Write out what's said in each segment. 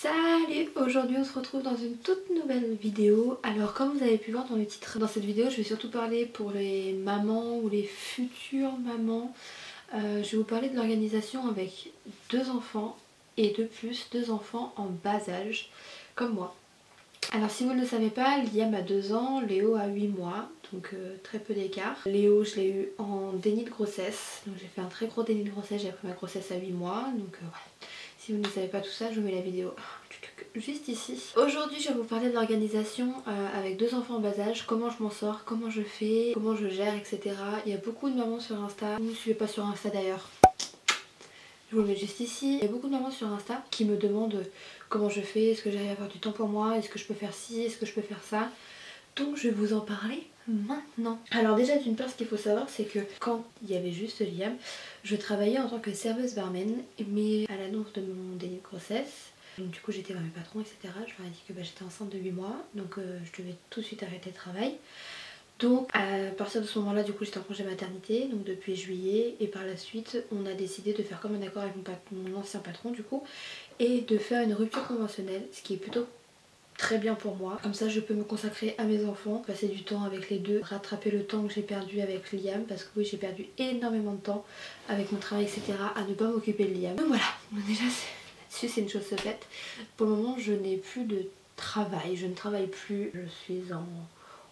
Salut! Aujourd'hui on se retrouve dans une toute nouvelle vidéo. Alors comme vous avez pu voir dans le titre, dans cette vidéo je vais surtout parler pour les mamans ou les futures mamans. Je vais vous parler de l'organisation avec deux enfants et de plus, deux enfants en bas âge, comme moi. Alors si vous ne le savez pas, Liam a 2 ans, Léo a 8 mois, donc très peu d'écart. Léo, je l'ai eu en déni de grossesse, donc j'ai fait un très gros déni de grossesse, j'ai appris ma grossesse à 8 mois, donc voilà. Si vous ne savez pas tout ça, je vous mets la vidéo juste ici. Aujourd'hui je vais vous parler de l'organisation avec deux enfants en bas âge, comment je m'en sors, comment je fais, comment je gère, etc. Il y a beaucoup de mamans sur Insta, vous ne me suivez pas sur Insta d'ailleurs, je vous le mets juste ici. Il y a beaucoup de mamans sur Insta qui me demandent comment je fais, est-ce que j'arrive à avoir du temps pour moi, est-ce que je peux faire ci, est-ce que je peux faire ça. Donc je vais vous en parler maintenant. Alors déjà d'une part, ce qu'il faut savoir c'est que quand il y avait juste Liam, je travaillais en tant que serveuse barman, mais à l'annonce de mon déni de grossesse, donc du coup j'étais voir mes patrons, etc. Je leur ai dit que j'étais enceinte de 8 mois, donc je devais tout de suite arrêter le travail. Donc à partir de ce moment là, du coup j'étais en congé maternité, donc depuis juillet, et par la suite on a décidé de faire comme un accord avec mon ancien patron du coup, et de faire une rupture conventionnelle, ce qui est plutôt très bien pour moi. Comme ça je peux me consacrer à mes enfants, passer du temps avec les deux, rattraper le temps que j'ai perdu avec Liam, parce que oui j'ai perdu énormément de temps avec mon travail, etc. à ne pas m'occuper de Liam. Donc voilà, déjà là-dessus c'est une chose faite. Pour le moment je n'ai plus de travail, je ne travaille plus, je suis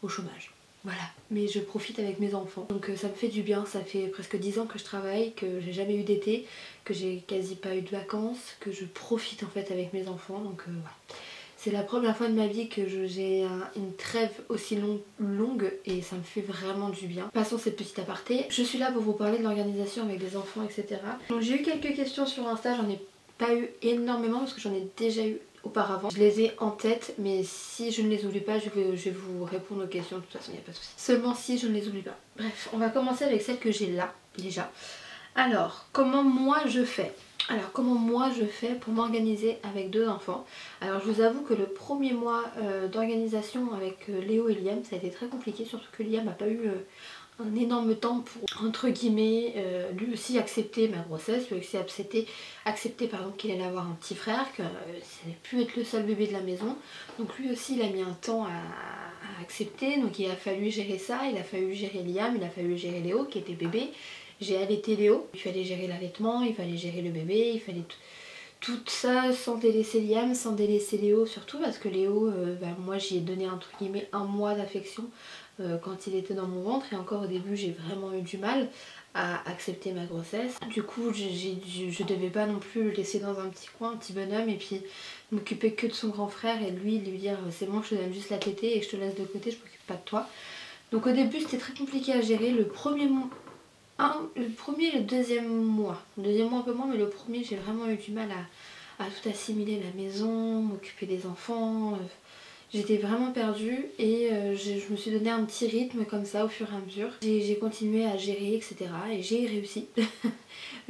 au chômage. Voilà, mais je profite avec mes enfants, donc ça me fait du bien. Ça fait presque 10 ans que je travaille, que j'ai jamais eu d'été, que j'ai quasi pas eu de vacances, que je profite en fait avec mes enfants, donc voilà. C'est la première fois de ma vie que j'ai une trêve aussi longue et ça me fait vraiment du bien. Passons cette petite aparté, je suis là pour vous parler de l'organisation avec les enfants, etc. Donc j'ai eu quelques questions sur Insta, j'en ai pas eu énormément parce que j'en ai déjà eu auparavant. Je les ai en tête, mais si je ne les oublie pas, je vais vous répondre aux questions, de toute façon il n'y a pas de souci. Seulement si je ne les oublie pas. Bref, on va commencer avec celle que j'ai là déjà. Alors comment moi je fais? Alors comment moi je fais pour m'organiser avec deux enfants? Alors je vous avoue que le premier mois d'organisation avec Léo et Liam, ça a été très compliqué, surtout que Liam n'a pas eu un énorme temps pour, entre guillemets, lui aussi accepter ma grossesse, lui aussi accepter qu'il allait avoir un petit frère, que ça n'allait plus être le seul bébé de la maison. Donc lui aussi il a mis un temps à accepter, donc il a fallu gérer ça, il a fallu gérer Liam, il a fallu gérer Léo qui était bébé. J'ai allaité Léo, il fallait gérer l'allaitement, il fallait gérer le bébé, il fallait tout ça sans délaisser Liam, sans délaisser Léo surtout, parce que Léo, moi j'y ai donné entre guillemets un mois d'affection quand il était dans mon ventre, et encore au début j'ai vraiment eu du mal à accepter ma grossesse. Du coup je devais pas non plus le laisser dans un petit coin, un petit bonhomme, et puis m'occuper que de son grand frère et lui dire c'est bon, je te donne juste la tétée et je te laisse de côté, je m'occupe pas de toi. Donc au début c'était très compliqué à gérer, le premier et le deuxième mois. Le deuxième mois un peu moins, mais le premier j'ai vraiment eu du mal à tout assimiler, la maison, m'occuper des enfants. J'étais vraiment perdue et je me suis donné un petit rythme comme ça au fur et à mesure. J'ai continué à gérer, etc. et j'ai réussi.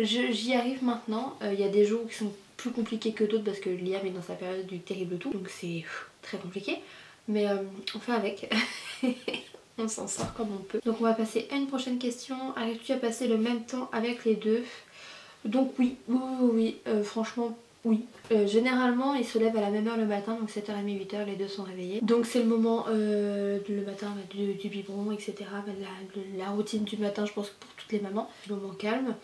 J'y arrive maintenant. Il y a des jours qui sont plus compliqués que d'autres parce que Liam est dans sa période du terrible tout. Donc c'est très compliqué. Mais on fait avec. On s'en sort comme on peut. Donc on va passer à une prochaine question. Arrives-tu à passer le même temps avec les deux? Donc oui, franchement oui. Généralement ils se lèvent à la même heure le matin, donc 7h30, 8h, les deux sont réveillés. Donc c'est le moment le matin du biberon, etc. La routine du matin, je pense que pour toutes les mamans. Le moment calme.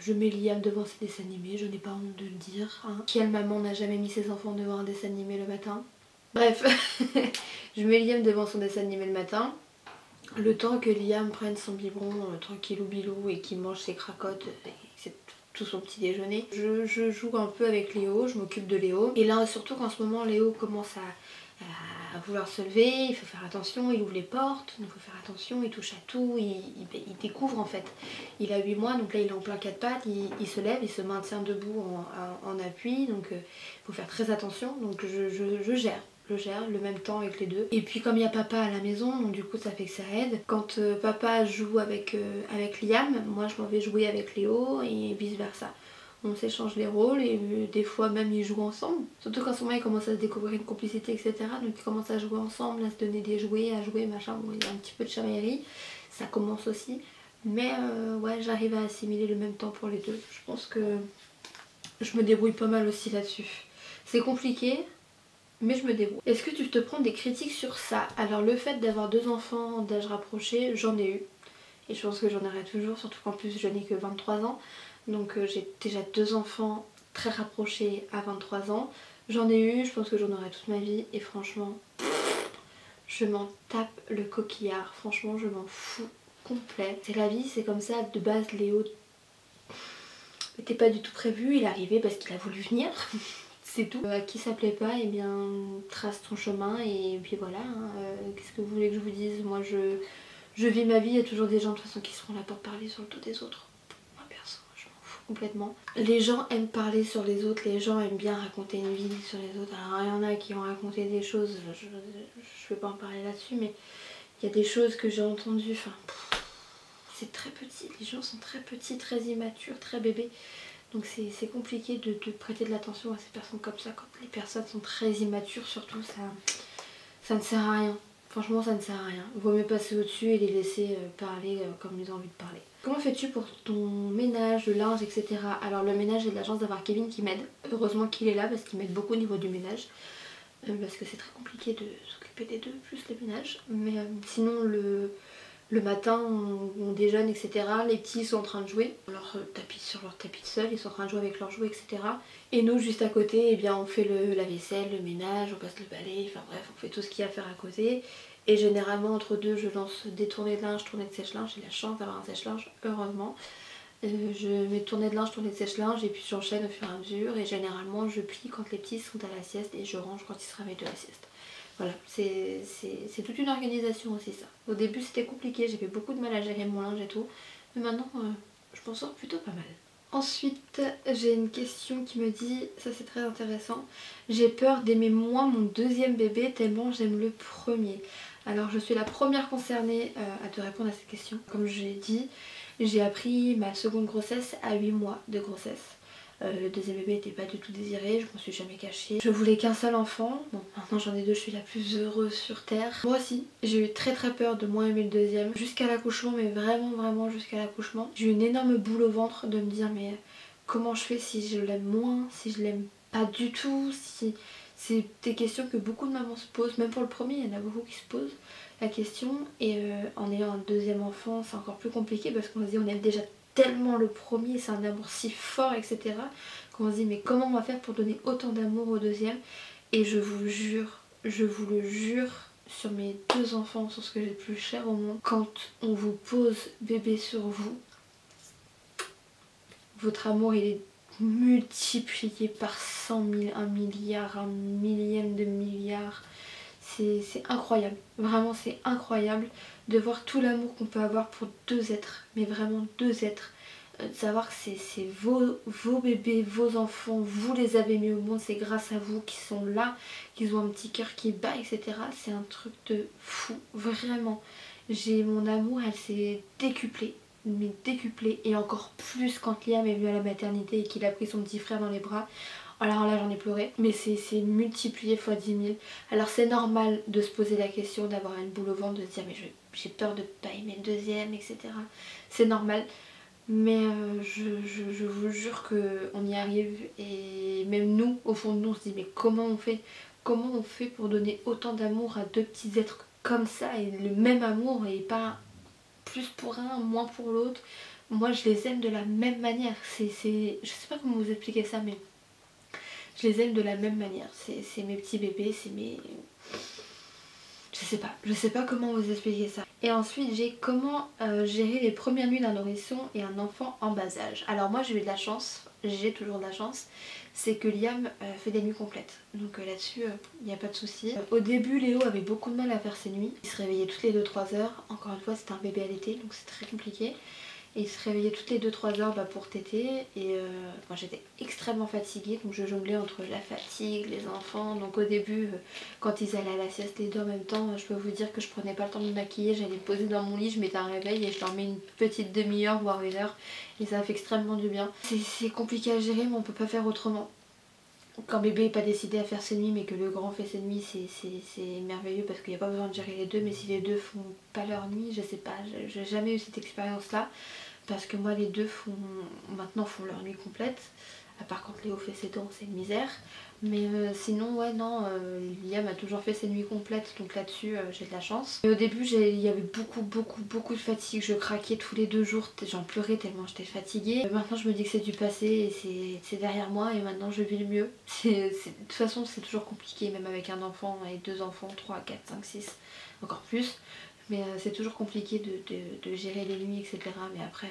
Je mets Liam devant ses dessins animés, je n'ai pas honte de le dire. Hein. Quelle maman n'a jamais mis ses enfants devant un dessin animé le matin? Bref, je mets Liam devant son dessin animé le matin. Le temps que Liam prenne son biberon tranquillou bilou et qu'il mange ses cracottes, c'est tout son petit déjeuner. Je joue un peu avec Léo, je m'occupe de Léo. Et là surtout qu'en ce moment Léo commence à vouloir se lever, il faut faire attention, il ouvre les portes, il faut faire attention, il touche à tout, il découvre en fait. Il a 8 mois, donc là il est en plein quatre pattes, il se lève, il se maintient debout en appui, donc il faut faire très attention, donc je gère. Je gère le même temps avec les deux, et puis comme il y a papa à la maison, donc du coup ça fait que ça aide. Quand papa joue avec Liam, moi je m'en vais jouer avec Léo et vice versa. On s'échange les rôles et des fois même ils jouent ensemble, surtout qu'en ce moment ils commencent à se découvrir une complicité, etc. Donc ils commencent à jouer ensemble, à se donner des jouets, à jouer machin. Bon, il y a un petit peu de chamaillerie, ça commence aussi, mais ouais, j'arrive à assimiler le même temps pour les deux. Je pense que je me débrouille pas mal aussi là-dessus. C'est compliqué, mais je me débrouille. Est-ce que tu te prends des critiques sur ça? Alors le fait d'avoir deux enfants d'âge rapproché, j'en ai eu. Et je pense que j'en aurai toujours, surtout qu'en plus je n'ai que 23 ans. Donc j'ai déjà deux enfants très rapprochés à 23 ans. J'en ai eu, je pense que j'en aurai toute ma vie. Et franchement, je m'en tape le coquillard. Franchement, je m'en fous complet. C'est la vie, c'est comme ça. De base, Léo n'était pas du tout prévu. Il est arrivé parce qu'il a voulu venir. C'est tout. À qui ça plaît pas, eh bien, trace ton chemin. Et puis voilà. Hein. Qu'est-ce que vous voulez que je vous dise? Moi, je vis ma vie, il y a toujours des gens de toute façon qui seront là pour parler sur le dos des autres. Moi perso, je m'en fous complètement. Les gens aiment parler sur les autres, les gens aiment bien raconter une vie sur les autres. Alors il y en a qui ont raconté des choses, je vais pas en parler là-dessus, mais il y a des choses que j'ai entendues, enfin... C'est très petit, les gens sont très petits, très immatures, très bébés. Donc c'est compliqué de prêter de l'attention à ces personnes comme ça. Quand les personnes sont très immatures surtout, ça ne sert à rien. Franchement, ça ne sert à rien. Vaut mieux passer au-dessus et les laisser parler comme ils ont envie de parler. Comment fais-tu pour ton ménage, le linge, etc. Alors le ménage, j'ai de la chance d'avoir Kevin qui m'aide. Heureusement qu'il est là parce qu'il m'aide beaucoup au niveau du ménage. Parce que c'est très compliqué de s'occuper des deux, plus le ménage. Mais sinon, le matin, on déjeune, etc. Les petits sont en train de jouer sur leur tapis seul. Ils sont en train de jouer avec leurs jouets, etc. Et nous, juste à côté, eh bien, on fait la vaisselle, le ménage, on passe le balai. Enfin bref, on fait tout ce qu'il y a à faire à côté. Et généralement, entre deux, je lance des tournées de linge, tournées de sèche-linge. J'ai la chance d'avoir un sèche-linge, heureusement. Je mets tournées de linge, tournées de sèche-linge et puis j'enchaîne au fur et à mesure. Et généralement, je plie quand les petits sont à la sieste et je range quand ils se réveillent de la sieste. Voilà, c'est toute une organisation aussi ça. Au début, c'était compliqué, j'ai fait beaucoup de mal à gérer mon linge et tout. Mais maintenant, je m'en sors plutôt pas mal. Ensuite, j'ai une question qui me dit, ça c'est très intéressant, j'ai peur d'aimer moins mon deuxième bébé tellement j'aime le premier. Alors je suis la première concernée à te répondre à cette question. Comme j'ai dit, j'ai appris ma seconde grossesse à 8 mois de grossesse. Le deuxième bébé n'était pas du tout désiré, je m'en suis jamais cachée. Je voulais qu'un seul enfant, bon maintenant j'en ai deux, je suis la plus heureuse sur terre. Moi aussi, j'ai eu très peur de moins aimer le deuxième, jusqu'à l'accouchement, mais vraiment jusqu'à l'accouchement. J'ai eu une énorme boule au ventre de me dire mais comment je fais si je l'aime moins, si je l'aime pas du tout, si... C'est des questions que beaucoup de mamans se posent, même pour le premier, il y en a beaucoup qui se posent la question. Et en ayant un deuxième enfant, c'est encore plus compliqué parce qu'on se dit on aime déjà tellement le premier, c'est un amour si fort, etc. qu'on se dit mais comment on va faire pour donner autant d'amour au deuxième? Et je vous le jure sur mes deux enfants, sur ce que j'ai de plus cher au monde, quand on vous pose bébé sur vous, votre amour il est multiplié par 100 000, 1 milliard, 1 millième de milliard. C'est incroyable, vraiment c'est incroyable de voir tout l'amour qu'on peut avoir pour deux êtres, mais vraiment deux êtres. De savoir que c'est vos bébés, vos enfants, vous les avez mis au monde, c'est grâce à vous qu'ils sont là, qu'ils ont un petit cœur qui bat, etc. C'est un truc de fou, vraiment. Mon amour, elle s'est décuplée, mais décuplée, et encore plus quand Liam est venu à la maternité et qu'il a pris son petit frère dans les bras. Alors là j'en ai pleuré, mais c'est multiplié fois 10 000. Alors c'est normal de se poser la question, d'avoir une boule au ventre, de se dire mais j'ai peur de pas aimer le deuxième, etc. C'est normal, mais je vous jure qu'on y arrive, et même nous, au fond de nous, on se dit mais comment on fait pour donner autant d'amour à deux petits êtres comme ça, et le même amour, et pas plus pour un, moins pour l'autre. Moi je les aime de la même manière, je sais pas comment vous expliquer ça, mais... Je les aime de la même manière, c'est mes petits bébés, c'est mes... Je sais pas comment vous expliquer ça. Et ensuite j'ai comment gérer les premières nuits d'un nourrisson et un enfant en bas âge. Alors moi j'ai eu de la chance, j'ai toujours de la chance, c'est que Liam fait des nuits complètes. Donc là-dessus il n'y a pas de souci. Au début Léo avait beaucoup de mal à faire ses nuits, il se réveillait toutes les 2-3 heures. Encore une fois c'était un bébé allaité donc c'est très compliqué. Et il se réveillait toutes les 2-3 heures pour téter. Et moi j'étais extrêmement fatiguée, donc je jonglais entre la fatigue, les enfants. Donc au début, quand ils allaient à la sieste les deux en même temps, je peux vous dire que je prenais pas le temps de me maquiller. J'allais me poser dans mon lit, je mettais un réveil et je dormais une petite demi-heure voire une heure. Et ça fait extrêmement du bien. C'est compliqué à gérer mais on peut pas faire autrement. Quand bébé n'est pas décidé à faire ses nuits mais que le grand fait ses nuits, c'est merveilleux parce qu'il n'y a pas besoin de gérer les deux. Mais si les deux font pas leur nuit, je sais pas, j'ai jamais eu cette expérience là. Parce que moi les deux font leur nuit complète. Par contre Léo fait ses dents, c'est une misère. Mais sinon ouais non, Liam a toujours fait ses nuits complètes, donc là-dessus j'ai de la chance. Et au début il y avait beaucoup de fatigue, je craquais tous les 2 jours, j'en pleurais tellement j'étais fatiguée. Maintenant je me dis que c'est du passé et c'est derrière moi et maintenant je vis le mieux. De toute façon c'est toujours compliqué, même avec un enfant et 2 enfants, 3, 4, 5, 6, encore plus. Mais c'est toujours compliqué de gérer les nuits etc. Mais après...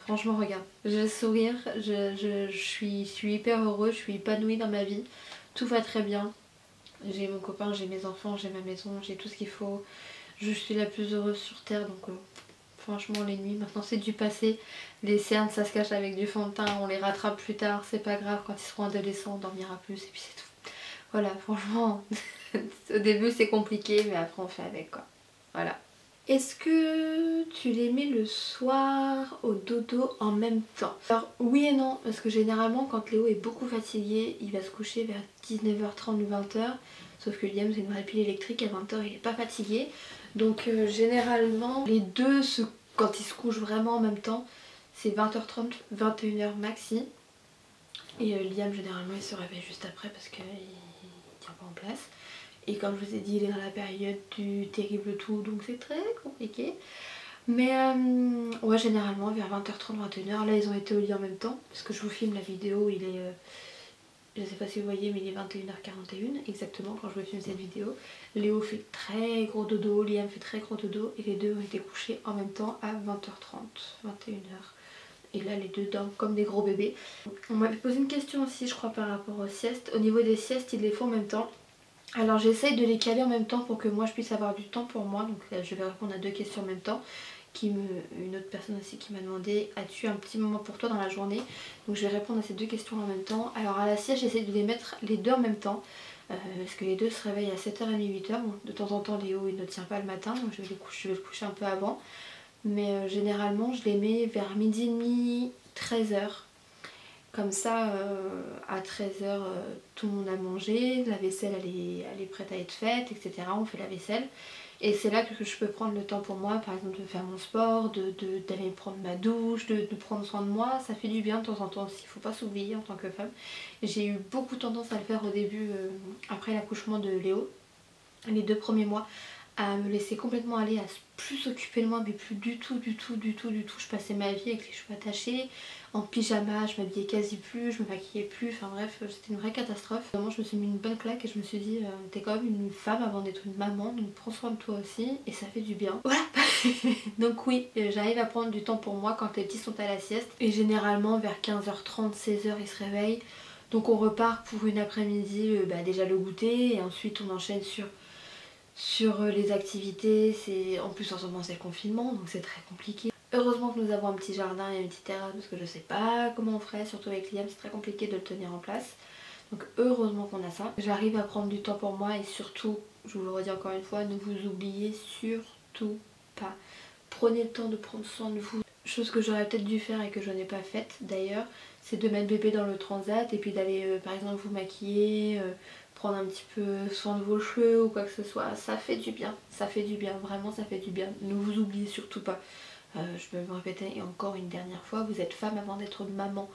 Franchement regarde, je sourire, je suis hyper heureuse, je suis épanouie dans ma vie, tout va très bien. J'ai mon copain, j'ai mes enfants, j'ai ma maison, j'ai tout ce qu'il faut. Je suis la plus heureuse sur terre, donc franchement les nuits maintenant c'est du passé. Les cernes ça se cache avec du fond de teint, on les rattrape plus tard, c'est pas grave, quand ils seront adolescents on dormira plus et puis c'est tout. Voilà franchement, au début c'est compliqué mais après on fait avec quoi, voilà. Est-ce que tu les mets le soir au dodo en même temps? Alors oui et non, parce que généralement quand Léo est beaucoup fatigué, il va se coucher vers 19h30 ou 20h. Sauf que Liam c'est une vraie pile électrique, à 20h il n'est pas fatigué. Donc généralement les deux, quand ils se couchent vraiment en même temps, c'est 20h30, 21h maxi. Et Liam généralement il se réveille juste après parce qu'il ne tient pas en place. Et comme je vous ai dit, il est dans la période du terrible tout, donc c'est très compliqué. Mais ouais, généralement vers 20h30, 21h, là ils ont été au lit en même temps. Parce que je vous filme la vidéo, il est... je sais pas si vous voyez, mais il est 21h41, exactement quand je vous filme cette vidéo. Léo fait très gros dodo, Liam fait très gros dodo, et les deux ont été couchés en même temps à 20h30, 21h. Et là les deux dorment comme des gros bébés. On m'avait posé une question aussi, je crois, par rapport aux siestes. Au niveau des siestes, ils les font en même temps. Alors j'essaye de les caler en même temps pour que moi je puisse avoir du temps pour moi. Donc là, je vais répondre à 2 questions en même temps. Une autre personne aussi qui m'a demandé, as-tu un petit moment pour toi dans la journée? Donc je vais répondre à ces 2 questions en même temps. Alors à la sieste j'essaie de les mettre les 2 en même temps. Parce que les 2 se réveillent à 7h30, 8h. Bon, de temps en temps Léo il ne tient pas le matin, donc je vais le coucher un peu avant. Mais généralement je les mets vers 12h30, 13h. Comme ça, à 13h, tout le monde a mangé, la vaisselle elle est prête à être faite, etc. On fait la vaisselle. Et c'est là que je peux prendre le temps pour moi, par exemple de faire mon sport, d'aller prendre ma douche, de prendre soin de moi. Ça fait du bien de temps en temps aussi, il ne faut pas s'oublier en tant que femme. J'ai eu beaucoup tendance à le faire au début, après l'accouchement de Léo, les 2 premiers mois. À me laisser complètement aller, à plus s'occuper de moi, mais plus du tout. Je passais ma vie avec les cheveux attachés, en pyjama, je m'habillais quasi plus, je me maquillais plus, enfin bref, c'était une vraie catastrophe. Vraiment je me suis mis une bonne claque et je me suis dit, t'es quand même une femme avant d'être une maman, donc prends soin de toi aussi, et ça fait du bien. Voilà. Donc oui, j'arrive à prendre du temps pour moi quand les petits sont à la sieste, et généralement vers 15h30, 16h ils se réveillent, donc on repart pour une après-midi, déjà le goûter, et ensuite on enchaîne sur les activités. En plus en ce moment c'est le confinement donc c'est très compliqué. Heureusement que nous avons un petit jardin et une petite terrasse parce que je sais pas comment on ferait, surtout avec Liam c'est très compliqué de le tenir en place, donc heureusement qu'on a ça. J'arrive à prendre du temps pour moi et surtout, je vous le redis encore une fois, ne vous oubliez surtout pas, prenez le temps de prendre soin de vous. Chose que j'aurais peut-être dû faire et que je n'ai pas faite d'ailleurs, c'est de mettre bébé dans le transat et puis d'aller par exemple vous maquiller, prendre un petit peu soin de vos cheveux ou quoi que ce soit. Ça fait du bien, ça fait du bien, vraiment ça fait du bien, ne vous oubliez surtout pas. Je vais me répéter et encore une dernière fois, vous êtes femme avant d'être maman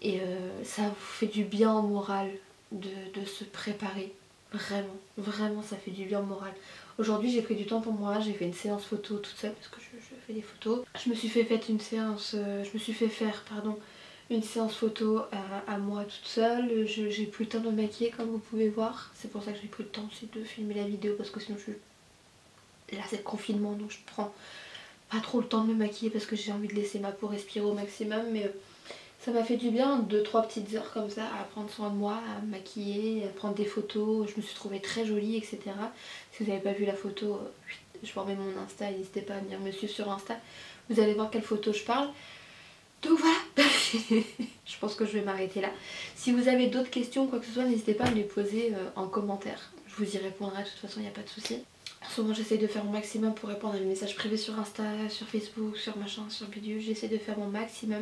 et ça vous fait du bien au moral de se préparer, vraiment ça fait du bien au moral. Aujourd'hui j'ai pris du temps pour moi, j'ai fait une séance photo toute seule parce que je fais des photos. Je me suis fait faire une séance photo à moi toute seule, j'ai plus le temps de me maquiller comme vous pouvez voir, c'est pour ça que j'ai pris le temps aussi de filmer la vidéo parce que sinon là c'est le confinement donc je prends pas trop le temps de me maquiller parce que j'ai envie de laisser ma peau respirer au maximum, mais ça m'a fait du bien, 2-3 petites heures comme ça à prendre soin de moi, à me maquiller, à prendre des photos, je me suis trouvée très jolie etc. Si vous n'avez pas vu la photo, je vous remets mon Insta, n'hésitez pas à venir me suivre sur Insta, vous allez voir quelle photo je parle. Donc voilà, je pense que je vais m'arrêter là. Si vous avez d'autres questions ou quoi que ce soit, n'hésitez pas à me les poser en commentaire. Je vous y répondrai, de toute façon il n'y a pas de souci. Souvent j'essaie de faire mon maximum pour répondre à mes messages privés sur Insta, sur Facebook, sur machin, sur bidule. J'essaie de faire mon maximum.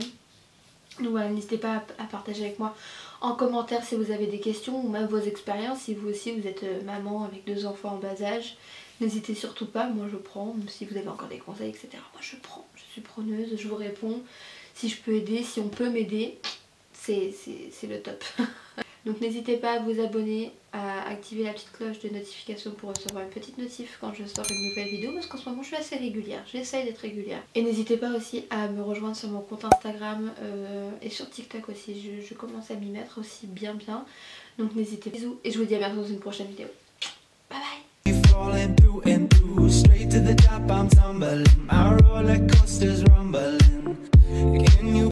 Donc voilà, n'hésitez pas à partager avec moi en commentaire si vous avez des questions ou même vos expériences. Si vous aussi vous êtes maman avec 2 enfants en bas âge, n'hésitez surtout pas, moi je prends. Si vous avez encore des conseils etc, moi je prends, je suis preneuse, je vous réponds. Si je peux aider, si on peut m'aider, c'est le top. Donc n'hésitez pas à vous abonner, à activer la petite cloche de notification pour recevoir une petite notif quand je sors une nouvelle vidéo, parce qu'en ce moment je suis assez régulière, j'essaye d'être régulière. Et n'hésitez pas aussi à me rejoindre sur mon compte Instagram et sur TikTok aussi, je commence à m'y mettre aussi bien. Donc n'hésitez pas, bisous et je vous dis à bientôt dans une prochaine vidéo. Bye bye.